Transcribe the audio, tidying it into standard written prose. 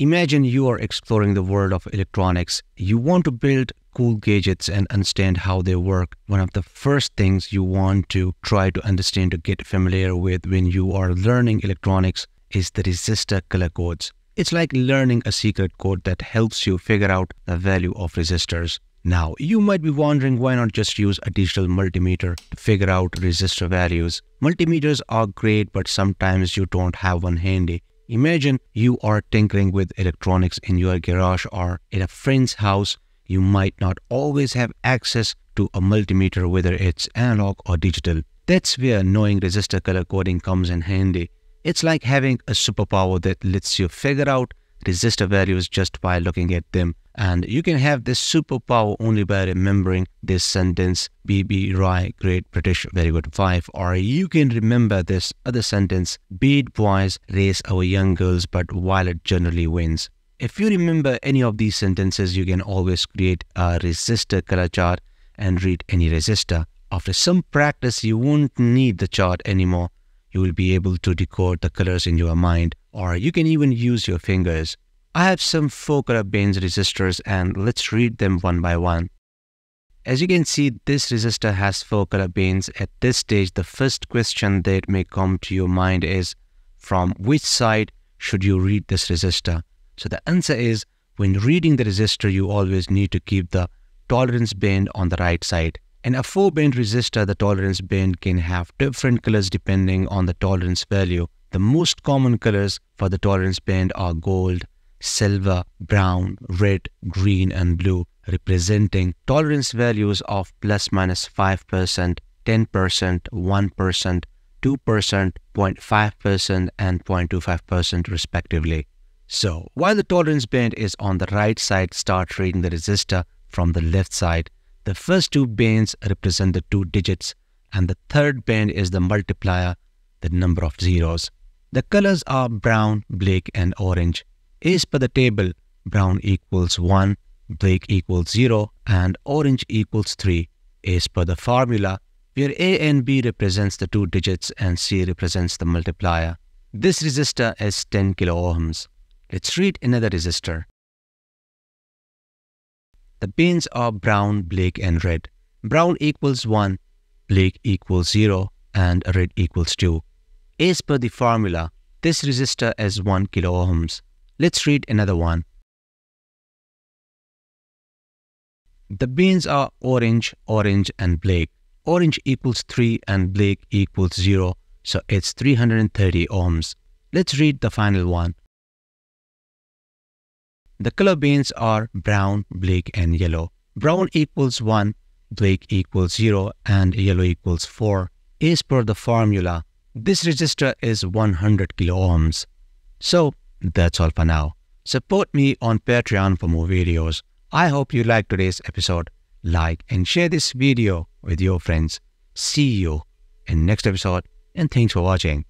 Imagine you are exploring the world of electronics. You want to build cool gadgets and understand how they work. One of the first things you want to try to understand or get familiar with when you are learning electronics is the resistor color codes. It's like learning a secret code that helps you figure out the value of resistors. Now, you might be wondering why not just use a digital multimeter to figure out resistor values. Multimeters are great, but sometimes you don't have one handy. Imagine you are tinkering with electronics in your garage or in a friend's house. You might not always have access to a multimeter, whether it's analog or digital. That's where knowing resistor color coding comes in handy. It's like having a superpower that lets you figure out resistor values just by looking at them. And you can have this superpower only by remembering this sentence, BB Rye, Great British, Very Good Wife. Or you can remember this other sentence, beat boys, race our young girls, but Violet generally wins. If you remember any of these sentences, you can always create a resistor color chart and read any resistor. After some practice, you won't need the chart anymore. You will be able to decode the colors in your mind, or you can even use your fingers. I have some 4-color Baines resistors and let's read them one by one. As you can see, this resistor has 4-color Baines. At this stage, the first question that may come to your mind is, from which side should you read this resistor? So the answer is, when reading the resistor, you always need to keep the tolerance band on the right side. In a 4-band resistor, the tolerance band can have different colors depending on the tolerance value. The most common colors for the tolerance band are gold, silver, brown, red, green, and blue, representing tolerance values of plus minus 5%, 10%, 1%, 2%, 0.5%, and 0.25% respectively. So, while the tolerance band is on the right side, start reading the resistor from the left side. The first two bands represent the 2 digits, and the third band is the multiplier, the number of zeros. The colors are brown, black, and orange. As per the table, brown equals 1, black equals 0, and orange equals 3. As per the formula, where A and B represents the 2 digits and C represents the multiplier. This resistor is 10 kiloohms. Let's read another resistor. The bands are brown, black, and red. Brown equals 1, black equals 0, and red equals 2. As per the formula, this resistor is 1 kiloohms. Let's read another one. The bands are orange, orange, and black. Orange equals 3 and black equals 0, so it's 330 ohms. Let's read the final one. The color bands are brown, black, and yellow. Brown equals 1, black equals 0, and yellow equals 4. As per the formula, this resistor is 100 kiloohms. So, that's all for now. Support me on Patreon for more videos. I hope you liked today's episode. Like and share this video with your friends. See you in next episode and thanks for watching.